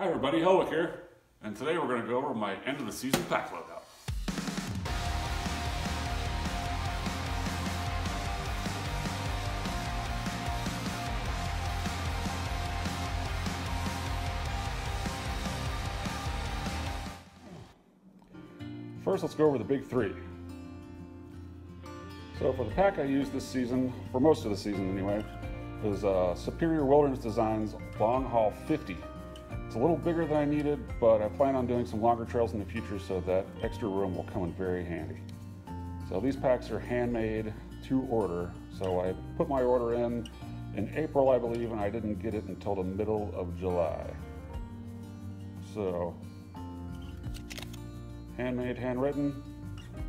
Hi everybody, Helwick here, and today we're going to go over my end of the season pack loadout. First, let's go over the big three. So for the pack I used this season, for most of the season anyway, is Superior Wilderness Designs Long Haul 50. It's a little bigger than I needed, but I plan on doing some longer trails in the future, so that extra room will come in very handy. So these packs are handmade to order. So I put my order in April, I believe, and I didn't get it until the middle of July. So handmade, handwritten,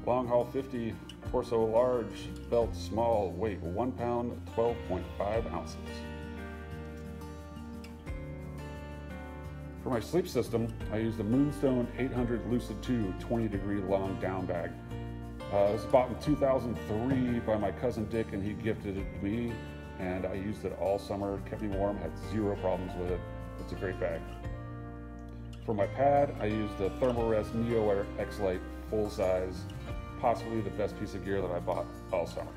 Long Haul 50, torso large, belt small, weight 1 pound, 12.5 ounces. For my sleep system, I used the Moonstone 800 Lucid 2 20-degree long down bag. It was bought in 2003 by my cousin Dick, and he gifted it to me, and I used it all summer. Kept me warm, had zero problems with it. It's a great bag. For my pad, I used the ThermaRest NeoAir X-Lite full size, possibly the best piece of gear that I bought all summer.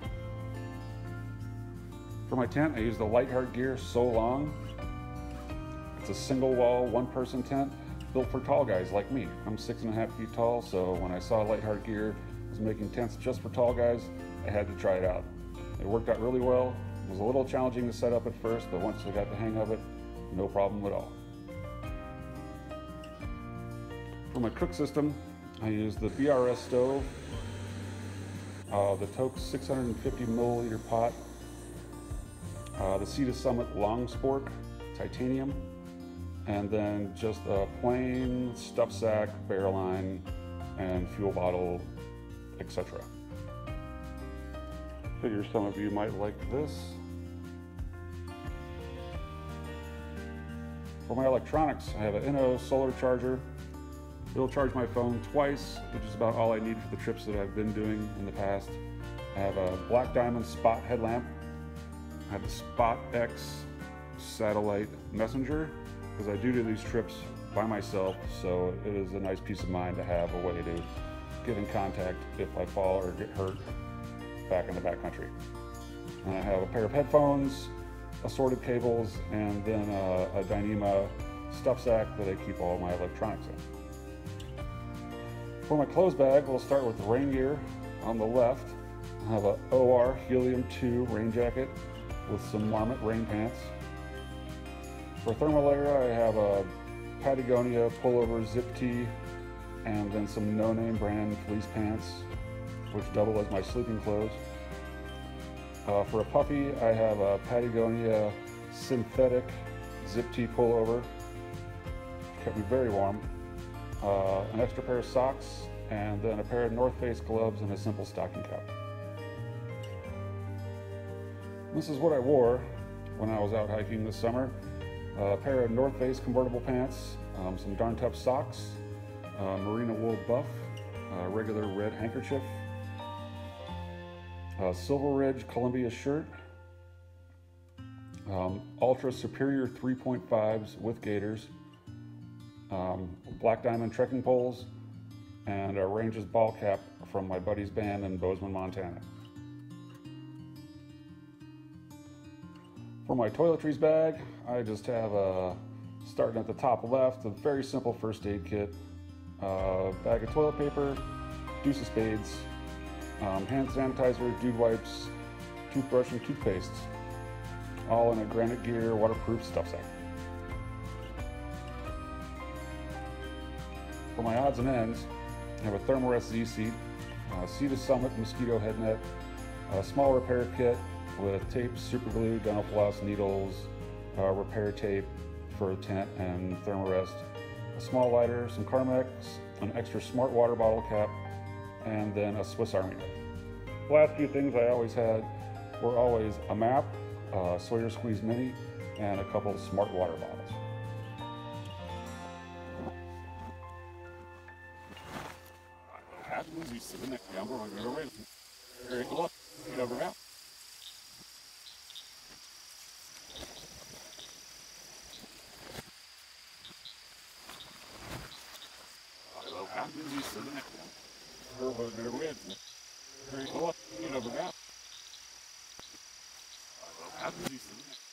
For my tent, I used the Lightheart Gear SoLong. It's a single wall, one person tent built for tall guys like me. I'm 6.5 feet tall, so when I saw Lightheart Gear was making tents just for tall guys, I had to try it out. It worked out really well. It was a little challenging to set up at first, but once I got the hang of it, no problem at all. For my cook system, I used the BRS stove, the Toaks 650 milliliter pot, the Sea to Summit long spork, titanium, and then just a plain stuff sack, bear line, and fuel bottle, etc. Figure some of you might like this. For my electronics, I have an Inno solar charger. It'll charge my phone twice, which is about all I need for the trips that I've been doing in the past. I have a Black Diamond Spot headlamp. I have a Spot X satellite messenger, because I do these trips by myself, so it is a nice peace of mind to have a way to get in contact if I fall or get hurt back in the backcountry. And I have a pair of headphones, assorted cables, and then a Dyneema stuff sack that I keep all my electronics in. For my clothes bag, we'll start with the rain gear. On the left, I have an OR Helium II rain jacket with some Marmot rain pants. For thermal layer, I have a Patagonia pullover zip tee and then some no-name brand fleece pants, which double as my sleeping clothes. For a puffy, I have a Patagonia synthetic zip tee pullover. Kept me very warm. An extra pair of socks, and then a pair of North Face gloves and a simple stocking cap. This is what I wore when I was out hiking this summer. A pair of North Face convertible pants, some Darn Tough socks, Merino wool buff, a regular red handkerchief, a Silver Ridge Columbia shirt, Ultra Superior 3.5s with gaiters, Black Diamond trekking poles, and a Ranges ball cap from my buddy's band in Bozeman, Montana. For my toiletries bag, I just have a, starting at the top left, a very simple first aid kit, a bag of toilet paper, Deuce of spades, hand sanitizer, Dude Wipes, toothbrush, and toothpaste, all in a Granite Gear waterproof stuff sack. For my odds and ends, I have a Therm-a-Rest Z-Seat, a Sea to Summit mosquito head net, a small repair kit with tape, super glue, dental floss, needles, repair tape for the tent and Thermarest, a small lighter, some Carmex, an extra smart water bottle cap, and then a Swiss Army knife. The last few things I always had were always a map, a Sawyer Squeeze Mini, and a couple of smart water bottles. mountains, you see the next one. There was a wind. There's a lot of mountains. I love mountains, you see the next one.